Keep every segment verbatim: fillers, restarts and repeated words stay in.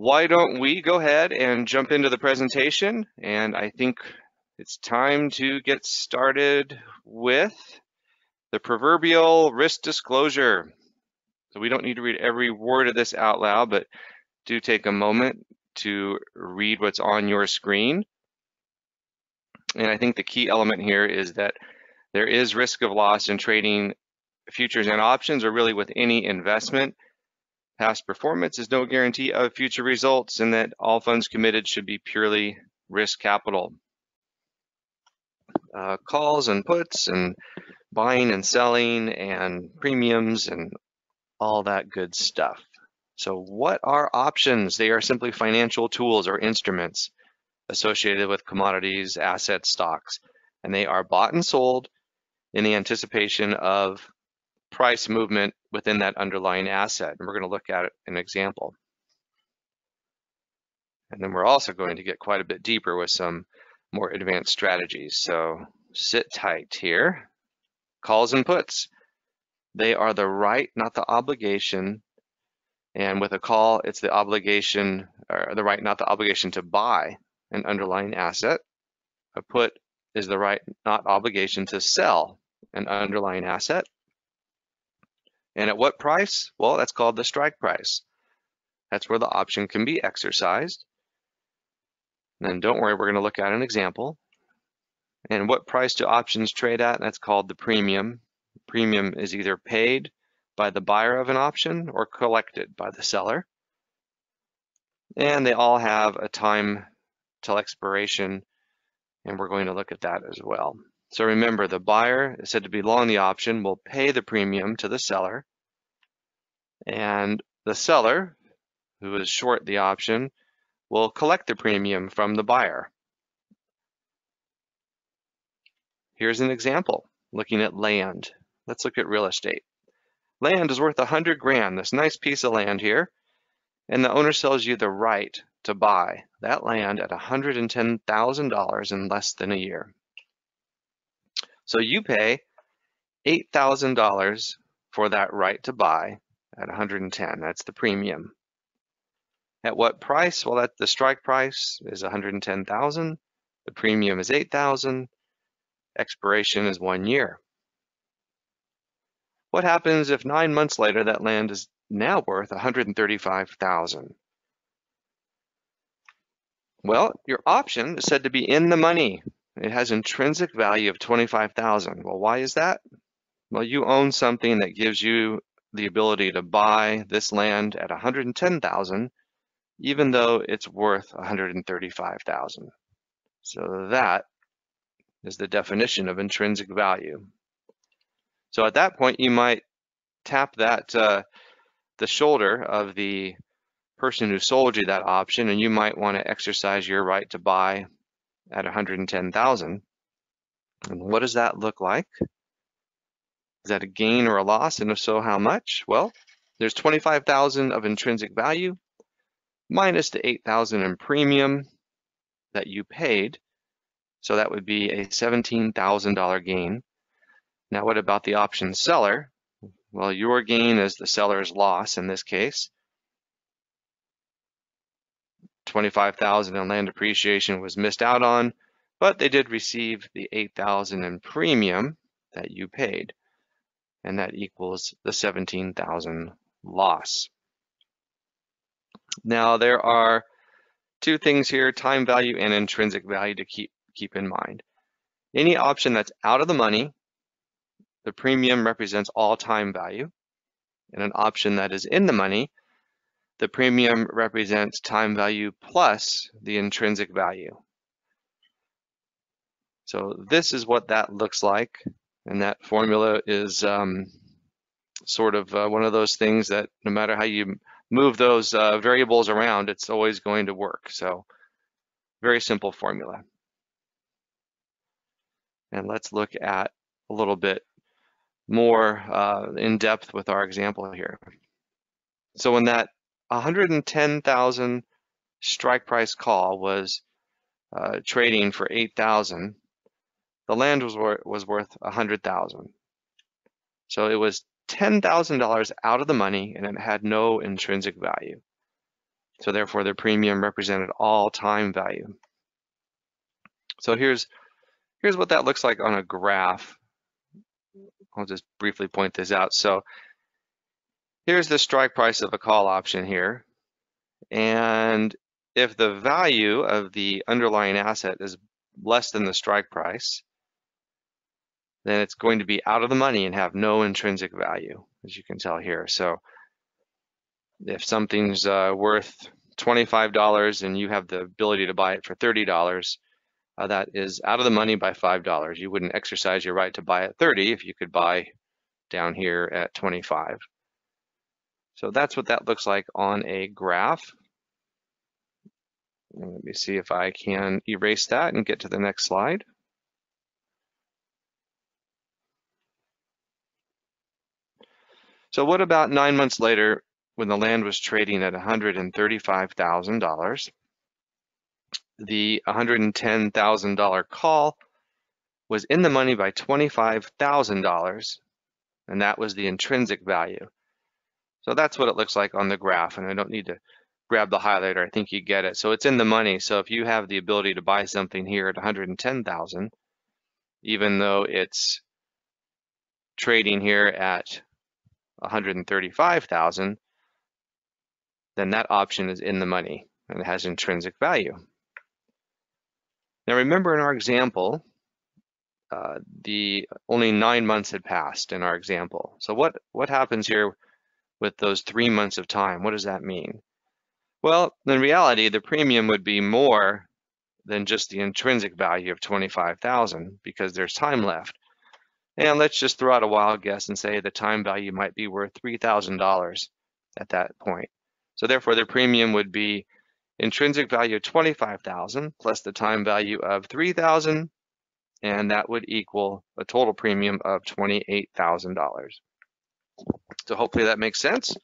why don't we go ahead and jump into the presentation? And I think it's time to get started with the proverbial risk disclosure. So we don't need to read every word of this out loud, but do take a moment to read what's on your screen. And I think the key element here is that there is risk of loss in trading futures and options, or really with any investment. Past performance is no guarantee of future results, and that all funds committed should be purely risk capital. Uh, calls and puts and buying and selling and premiums and all that good stuff. So what are options? They are simply financial tools or instruments associated with commodities, assets, stocks, and they are bought and sold in the anticipation of price movement within that underlying asset. And we're going to look at an example. And then we're also going to get quite a bit deeper with some more advanced strategies. So sit tight here. Calls and puts. They are the right, not the obligation. And with a call, it's the obligation, or the right, not the obligation to buy an underlying asset. A put is the right, not obligation to sell an underlying asset. And at what price? Well, that's called the strike price. That's where the option can be exercised. And don't worry, we're going to look at an example. And what price do options trade at? That's called the premium. Premium is either paid by the buyer of an option or collected by the seller. And they all have a time till expiration, and we're going to look at that as well. So remember, the buyer is said to be long the option, will pay the premium to the seller, and the seller, who is short the option, will collect the premium from the buyer. Here's an example, looking at land. Let's look at real estate. Land is worth a hundred grand, this nice piece of land here, and the owner sells you the right to buy that land at a hundred and ten thousand dollars in less than a year. So you pay eight thousand dollars for that right to buy at a hundred and ten, that's the premium. At what price? Well, that the strike price is a hundred and ten thousand, the premium is eight thousand, expiration is one year. What happens if nine months later that land is now worth a hundred and thirty-five thousand? Well, your option is said to be in the money. It has intrinsic value of twenty-five thousand dollars. Well, why is that? Well, you own something that gives you the ability to buy this land at a hundred and ten thousand dollars, even though it's worth a hundred and thirty-five thousand dollars. So that is the definition of intrinsic value. So at that point, you might tap that uh, the shoulder of the person who sold you that option, and you might want to exercise your right to buy at a hundred and ten thousand. And what does that look like? Is that a gain or a loss? And if so, how much? Well, there's twenty-five thousand of intrinsic value minus the eight thousand in premium that you paid. So that would be a seventeen thousand dollar gain. Now, what about the option seller? Well, your gain is the seller's loss in this case. twenty-five thousand in land appreciation was missed out on, but they did receive the eight thousand in premium that you paid, and that equals the seventeen thousand loss. Now, there are two things here, time value and intrinsic value, to keep keep in mind. Any option that's out of the money, the premium represents all time value, and an option that is in the money, the premium represents time value plus the intrinsic value. So this is what that looks like. And that formula is um, sort of uh, one of those things that no matter how you move those uh, variables around, it's always going to work. So very simple formula. And let's look at a little bit more uh, in depth with our example here. So when that a hundred and ten thousand strike price call was uh, trading for eight thousand, the land was worth, was worth a hundred thousand. So it was ten thousand dollars out of the money, and it had no intrinsic value. So therefore their premium represented all time value. So here's, here's what that looks like on a graph. I'll just briefly point this out. So here's the strike price of a call option here. And if the value of the underlying asset is less than the strike price, then it's going to be out of the money and have no intrinsic value, as you can tell here. So if something's uh, worth twenty-five dollars and you have the ability to buy it for thirty dollars, Uh, that is out of the money by five dollars. You wouldn't exercise your right to buy at thirty if you could buy down here at twenty-five. So that's what that looks like on a graph. Let me see if I can erase that and get to the next slide. So what about nine months later when the land was trading at one hundred thirty-five thousand dollars? The one hundred ten thousand dollar call was in the money by twenty-five thousand dollars, and that was the intrinsic value. So that's what it looks like on the graph, and I don't need to grab the highlighter. I think you get it. So it's in the money. So if you have the ability to buy something here at one hundred ten thousand dollars, even though it's trading here at one hundred thirty-five thousand dollars, then that option is in the money and it has intrinsic value. Now remember, in our example, uh, the only nine months had passed in our example. So what, what happens here with those three months of time? What does that mean? Well, in reality, the premium would be more than just the intrinsic value of twenty-five thousand dollars because there's time left. And let's just throw out a wild guess and say the time value might be worth three thousand dollars at that point. So therefore, the premium would be intrinsic value of twenty-five thousand dollars plus the time value of three thousand dollars, and that would equal a total premium of twenty-eight thousand dollars. So hopefully that makes sense.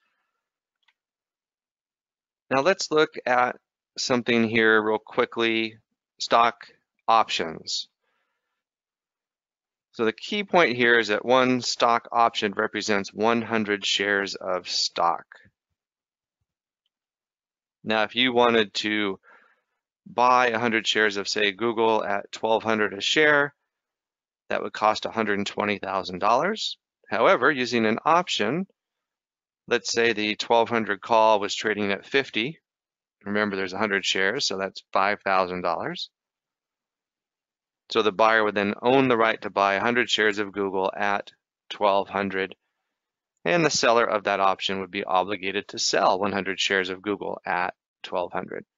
Now let's look at something here real quickly, stock options. So the key point here is that one stock option represents one hundred shares of stock. Now, if you wanted to buy one hundred shares of, say, Google at twelve hundred dollars a share, that would cost one hundred twenty thousand dollars. However, using an option, let's say the twelve hundred call was trading at fifty. Remember, there's one hundred shares, so that's five thousand dollars. So the buyer would then own the right to buy one hundred shares of Google at twelve hundred dollars. And the seller of that option would be obligated to sell one hundred shares of Google at twelve hundred dollars.